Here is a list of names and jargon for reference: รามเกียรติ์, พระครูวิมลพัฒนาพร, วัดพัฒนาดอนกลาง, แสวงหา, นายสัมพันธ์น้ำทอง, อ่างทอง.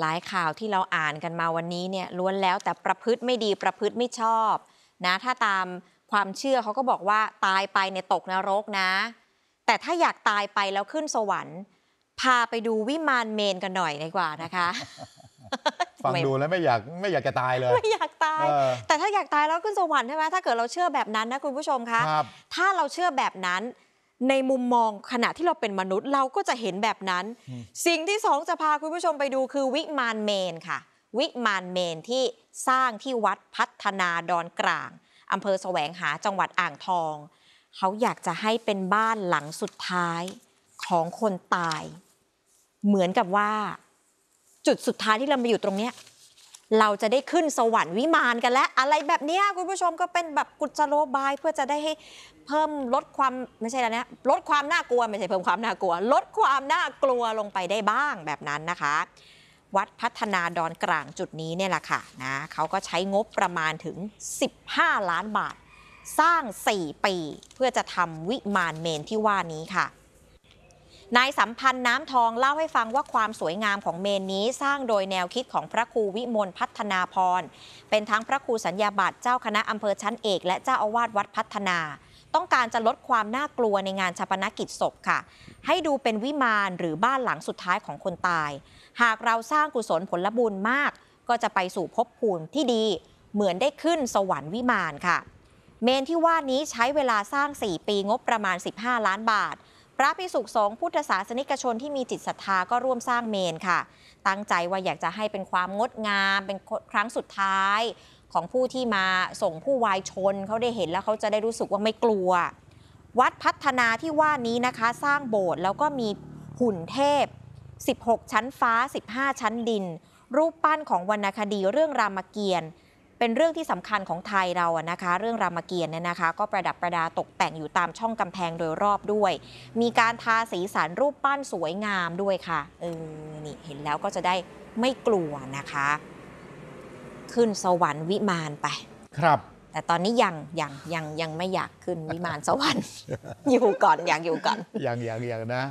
หลายข่าวที่เราอ่านกันมาวันนี้เนี่ยล้วนแล้วแต่ประพฤติไม่ดีประพฤติไม่ชอบนะถ้าตามความเชื่อเขาก็บอกว่าตายไปในตกนรกนะแต่ถ้าอยากตายไปแล้วขึ้นสวรรค์พาไปดูวิมานเมนกันหน่อยดีกว่านะคะฟังดูแล้วไม่อยากจะตายเลยไม่อยากตายแต่ถ้าอยากตายแล้วขึ้นสวรรค์ใช่ไหมถ้าเกิดเราเชื่อแบบนั้นนะคุณผู้ชมคะถ้าเราเชื่อแบบนั้นในมุมมองขณะที่เราเป็นมนุษย์เราก็จะเห็นแบบนั้นสิ่งที่สองจะพาคุณผู้ชมไปดูคือวิมานเมนค่ะวิมานเมนที่สร้างที่วัดพัฒนาดอนกลางอำเภอแสวงหาจังหวัดอ่างทองเขาอยากจะให้เป็นบ้านหลังสุดท้ายของคนตายเหมือนกับว่าจุดสุดท้ายที่เรามาอยู่ตรงเนี้ยเราจะได้ขึ้นสวรรค์วิมานกันแล้วอะไรแบบนี้คุณผู้ชมก็เป็นแบบกุศโลบายเพื่อจะได้ให้เพิ่มลดความไม่ใช่แล้วนะลดความน่ากลัวไม่ใช่เพิ่มความน่ากลัวลดความน่ากลัวลงไปได้บ้างแบบนั้นนะคะวัดพัฒนาดอนกลางจุดนี้เนี่ยแหละค่ะนะเขาก็ใช้งบประมาณถึง15ล้านบาทสร้าง4ปีเพื่อจะทำวิมานเมนที่ว่านี้ค่ะนายสัมพันธ์น้ำทองเล่าให้ฟังว่าความสวยงามของเมนนี้สร้างโดยแนวคิดของพระครูวิมลพัฒนาพรเป็นทั้งพระครูสัญญาบัตรเจ้าคณะอำเภอชั้นเอกและเจ้าอาวาสวัดพัฒนาต้องการจะลดความน่ากลัวในงานชัปนกิจศพค่ะให้ดูเป็นวิมานหรือบ้านหลังสุดท้ายของคนตายหากเราสร้างกุศลผลบุญมากก็จะไปสู่ภพภูมิที่ดีเหมือนได้ขึ้นสวรรค์วิมานค่ะเมนที่ว่านี้ใช้เวลาสร้าง4ปีงบประมาณ15ล้านบาทพระภิกษุสงฆ์พุทธศาสนิกชนที่มีจิตศรัทธาก็ร่วมสร้างเมนค่ะตั้งใจว่าอยากจะให้เป็นความงดงามเป็นครั้งสุดท้ายของผู้ที่มาส่งผู้วายชนเขาได้เห็นแล้วเขาจะได้รู้สึกว่าไม่กลัววัดพัฒนาที่ว่านี้นะคะสร้างโบสถ์แล้วก็มีหุ่นเทพ16ชั้นฟ้า15ชั้นดินรูปปั้นของวรรณคดีเรื่องรามเกียรติ์เป็นเรื่องที่สำคัญของไทยเราอะนะคะเรื่องรามเกียรติ์เนี่ยนะคะก็ประดับประดาตกแต่งอยู่ตามช่องกำแพงโดยรอบด้วยมีการทาสีสันรูปปั้นสวยงามด้วยค่ะนี่เห็นแล้วก็จะได้ไม่กลัวนะคะขึ้นสวรรค์วิมานไปครับแต่ตอนนี้ยังไม่อยากขึ้นวิมานสวรรค์อยู่ก่อนอยากอยู่ก่อนยังนะ